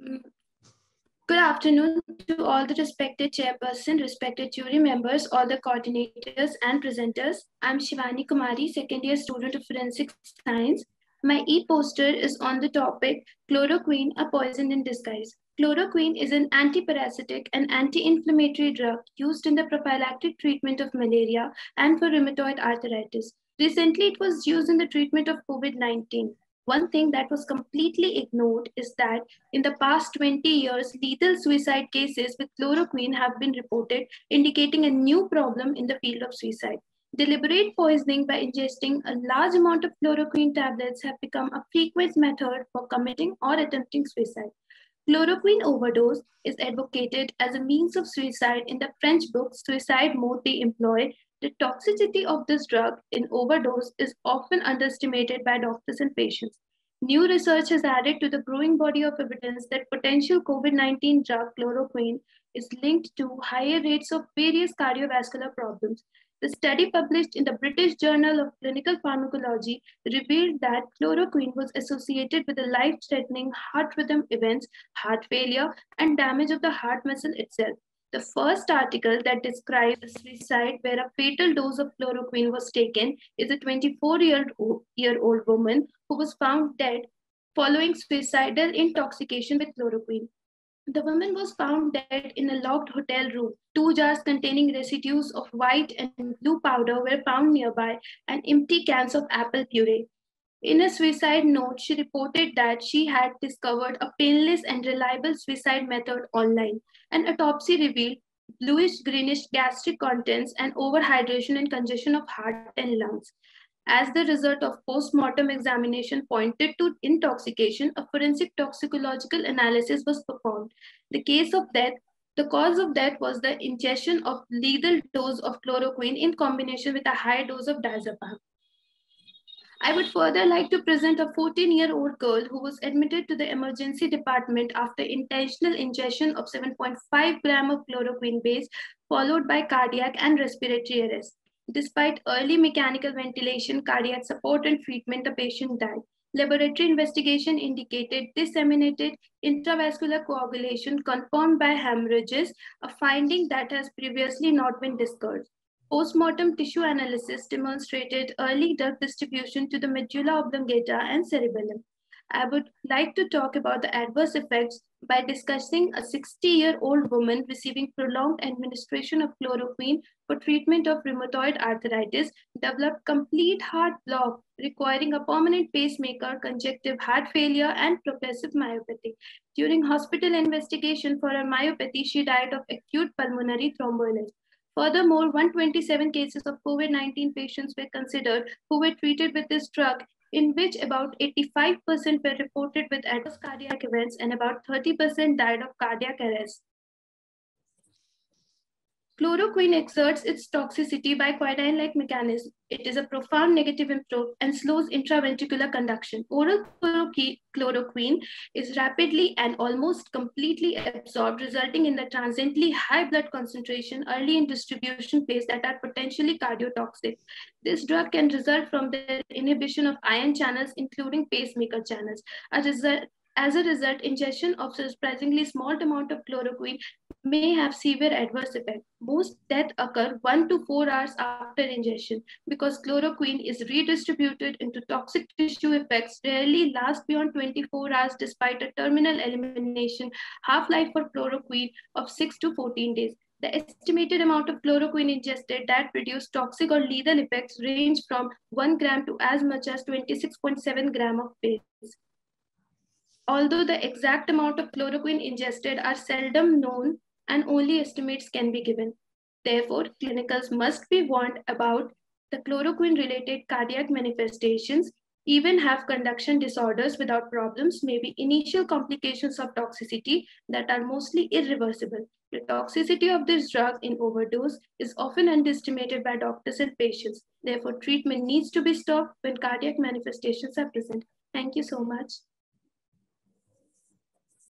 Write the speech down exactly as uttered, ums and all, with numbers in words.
Good afternoon to all the respected chairperson, respected jury members, all the coordinators and presenters. I'm Shivani Kumari, second year student of forensic science. My e-poster is on the topic, Chloroquine, a poison in disguise. Chloroquine is an antiparasitic and anti-inflammatory drug used in the prophylactic treatment of malaria and for rheumatoid arthritis. Recently, it was used in the treatment of COVID nineteen. One thing that was completely ignored is that in the past twenty years, lethal suicide cases with chloroquine have been reported, indicating a new problem in the field of suicide. Deliberate poisoning by ingesting a large amount of chloroquine tablets have become a frequent method for committing or attempting suicide. Chloroquine overdose is advocated as a means of suicide in the French book Suicide Mort de Employé. The toxicity of this drug in overdose is often underestimated by doctors and patients. New research has added to the growing body of evidence that potential COVID nineteen drug chloroquine is linked to higher rates of various cardiovascular problems. The study published in the British Journal of Clinical Pharmacology revealed that chloroquine was associated with a life-threatening heart rhythm events, heart failure, and damage of the heart muscle itself. The first article that described a suicide where a fatal dose of chloroquine was taken is a twenty-four-year-old woman who was found dead following suicidal intoxication with chloroquine. The woman was found dead in a locked hotel room. Two jars containing residues of white and blue powder were found nearby, and empty cans of apple puree. In a suicide note, she reported that she had discovered a painless and reliable suicide method online. An autopsy revealed bluish-greenish gastric contents and overhydration and congestion of heart and lungs. As the result of post-mortem examination pointed to intoxication, a forensic toxicological analysis was performed. The case of death, the cause of death was the ingestion of lethal dose of chloroquine in combination with a high dose of diazepam. I would further like to present a fourteen-year-old girl who was admitted to the emergency department after intentional ingestion of seven point five grams of chloroquine base, followed by cardiac and respiratory arrest. Despite early mechanical ventilation, cardiac support and treatment, the patient died. Laboratory investigation indicated disseminated intravascular coagulation confirmed by hemorrhages, a finding that has previously not been discussed. Postmortem tissue analysis demonstrated early drug distribution to the medulla oblongata and cerebellum. I would like to talk about the adverse effects by discussing a sixty-year-old woman receiving prolonged administration of chloroquine for treatment of rheumatoid arthritis developed complete heart block requiring a permanent pacemaker, congestive heart failure, and progressive myopathy. During hospital investigation for her myopathy, she died of acute pulmonary thrombosis. Furthermore, one hundred twenty-seven cases of COVID nineteen patients were considered who were treated with this drug, in which about eighty-five percent were reported with adverse cardiac events and about thirty percent died of cardiac arrest. Chloroquine exerts its toxicity by quinine-like mechanism. It is a profound negative impact and slows intraventricular conduction. Oral chloroquine is rapidly and almost completely absorbed, resulting in the transiently high blood concentration early in distribution phase that are potentially cardiotoxic. This drug can result from the inhibition of ion channels, including pacemaker channels. A result As a result, ingestion of surprisingly small amount of chloroquine may have severe adverse effects. Most deaths occur one to four hours after ingestion because chloroquine is redistributed into toxic tissue effects rarely last beyond twenty-four hours despite a terminal elimination half-life for chloroquine of six to fourteen days. The estimated amount of chloroquine ingested that produced toxic or lethal effects range from one gram to as much as twenty-six point seven grams of base. Although the exact amount of chloroquine ingested are seldom known and only estimates can be given. Therefore, clinicians must be warned about the chloroquine-related cardiac manifestations, even have conduction disorders without problems, may be initial complications of toxicity that are mostly irreversible. The toxicity of this drug in overdose is often underestimated by doctors and patients. Therefore, treatment needs to be stopped when cardiac manifestations are present. Thank you so much.